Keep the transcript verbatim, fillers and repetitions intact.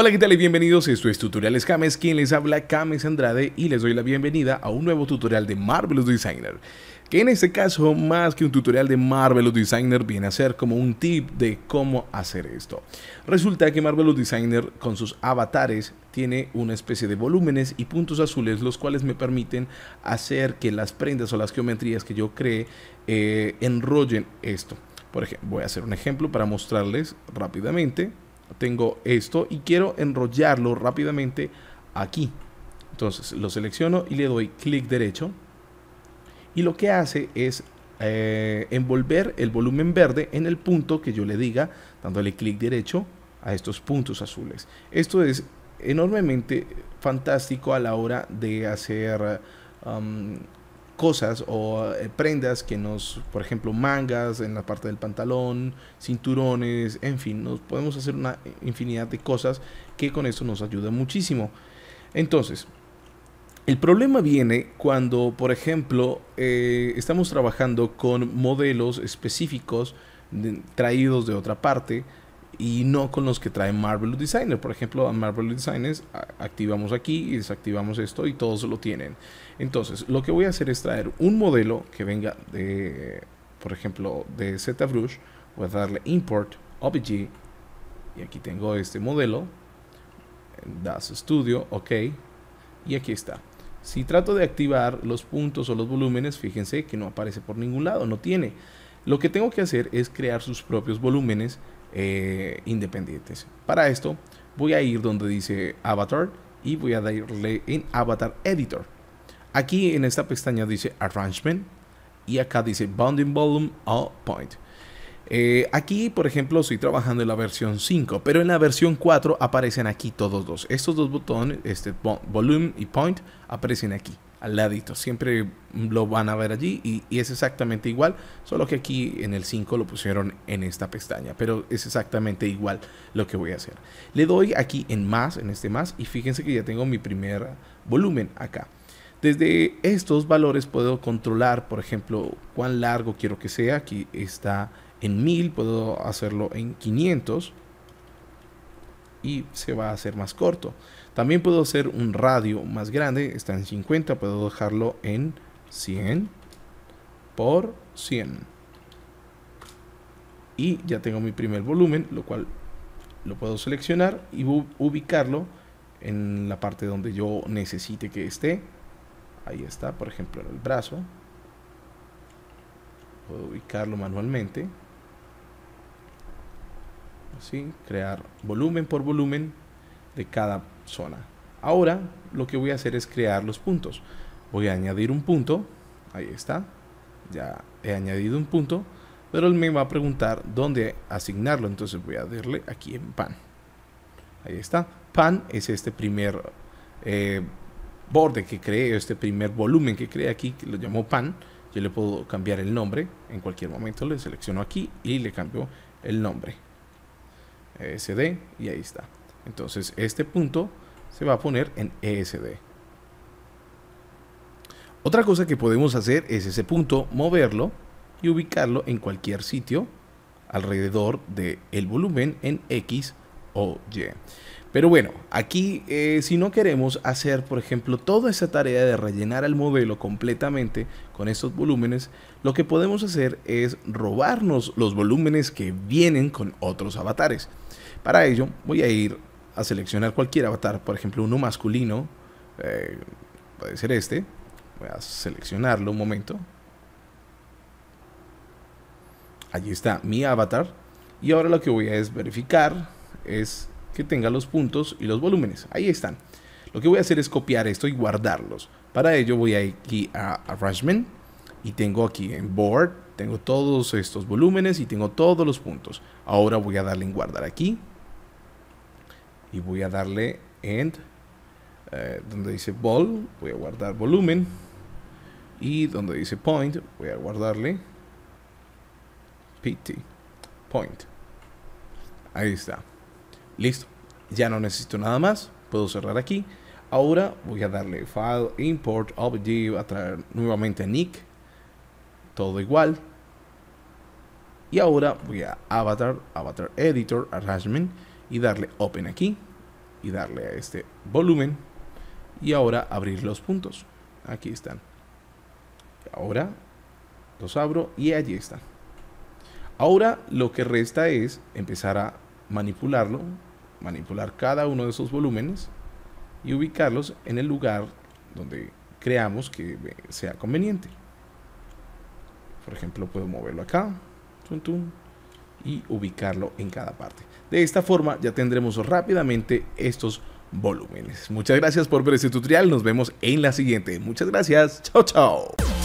Hola, ¿qué tal? Y bienvenidos, esto es Tutoriales Kames, quien les habla Kames Andrade y les doy la bienvenida a un nuevo tutorial de Marvelous Designer. Que en este caso, más que un tutorial de Marvelous Designer, viene a ser como un tip de cómo hacer esto. Resulta que Marvelous Designer con sus avatares tiene una especie de volúmenes y puntos azules, los cuales me permiten hacer que las prendas o las geometrías que yo cree eh, enrollen esto. Por ejemplo, voy a hacer un ejemplo para mostrarles rápidamente. Tengo esto y quiero enrollarlo rápidamente aquí. Entonces lo selecciono y le doy clic derecho. Y lo que hace es eh, envolver el volumen verde en el punto que yo le diga, dándole clic derecho a estos puntos azules. Esto es enormemente fantástico a la hora de hacer um, cosas o eh, prendas que nos, por ejemplo, mangas en la parte del pantalón, cinturones, en fin, nos podemos hacer una infinidad de cosas que con esto nos ayuda muchísimo. Entonces, el problema viene cuando, por ejemplo, eh, estamos trabajando con modelos específicos de, traídos de otra parte y no con los que trae Marvelous Designer. Por ejemplo, a Marvelous Designers activamos aquí y desactivamos esto y todos lo tienen. Entonces, lo que voy a hacer es traer un modelo que venga de, por ejemplo, de ZBrush. Voy a darle Import, O B G, y aquí tengo este modelo, D A S Studio, ok, y aquí está. Si trato de activar los puntos o los volúmenes, fíjense que no aparece por ningún lado, no tiene. Lo que tengo que hacer es crear sus propios volúmenes eh, independientes. Para esto voy a ir donde dice Avatar y voy a darle en Avatar Editor. Aquí en esta pestaña dice Arrangement y acá dice Bounding Volume o Point. Eh, aquí, por ejemplo, estoy trabajando en la versión cinco, pero en la versión cuatro aparecen aquí todos dos. Estos dos botones, este volume y point, aparecen aquí, al ladito. Siempre lo van a ver allí y, y es exactamente igual, solo que aquí en el cinco lo pusieron en esta pestaña, pero es exactamente igual lo que voy a hacer. Le doy aquí en más, en este más, y fíjense que ya tengo mi primer volumen acá. Desde estos valores puedo controlar, por ejemplo, cuán largo quiero que sea. Aquí está en mil, puedo hacerlo en quinientos y se va a hacer más corto. También puedo hacer un radio más grande, está en cincuenta, puedo dejarlo en cien por cien. Y ya tengo mi primer volumen, lo cual lo puedo seleccionar y ubicarlo en la parte donde yo necesite que esté. Ahí está, por ejemplo, en el brazo. Puedo ubicarlo manualmente. Así, crear volumen por volumen de cada zona. Ahora, lo que voy a hacer es crear los puntos. Voy a añadir un punto. Ahí está. Ya he añadido un punto. Pero él me va a preguntar dónde asignarlo. Entonces voy a darle aquí en Pan. Ahí está. Pan es este primer eh, borde que creé, este primer volumen que creé aquí, que lo llamo pan. Yo le puedo cambiar el nombre en cualquier momento, le selecciono aquí y le cambio el nombre E S D y ahí está. Entonces este punto se va a poner en E S D. Otra cosa que podemos hacer es ese punto moverlo y ubicarlo en cualquier sitio alrededor del volumen en X o Y. Pero bueno, aquí eh, si no queremos hacer, por ejemplo, toda esa tarea de rellenar el modelo completamente con estos volúmenes, lo que podemos hacer es robarnos los volúmenes que vienen con otros avatares. Para ello voy a ir a seleccionar cualquier avatar, por ejemplo uno masculino, eh, puede ser este, voy a seleccionarlo un momento. Allí está mi avatar y ahora lo que voy a es verificar es que tenga los puntos y los volúmenes. Ahí están. Lo que voy a hacer es copiar esto y guardarlos. Para ello voy aquí a Arrangement y tengo aquí en Board, tengo todos estos volúmenes y tengo todos los puntos. Ahora voy a darle en guardar aquí y voy a darle en eh, donde dice Ball, voy a guardar volumen y donde dice Point voy a guardarle P T, Point. Ahí está. Listo, ya no necesito nada más, puedo cerrar aquí. Ahora voy a darle File, Import, O B G, a traer nuevamente N I C, todo igual. Y ahora voy a Avatar, Avatar Editor, Arrangement y darle Open aquí. y darle a este volumen y ahora abrir los puntos. Aquí están. Ahora los abro y allí están. Ahora lo que resta es empezar a manipularlo, manipular cada uno de esos volúmenes y ubicarlos en el lugar donde creamos que sea conveniente. Por ejemplo, puedo moverlo acá tum, tum, y ubicarlo en cada parte. De esta forma ya tendremos rápidamente estos volúmenes. Muchas gracias por ver este tutorial. Nos vemos en la siguiente. Muchas gracias. Chao, chao.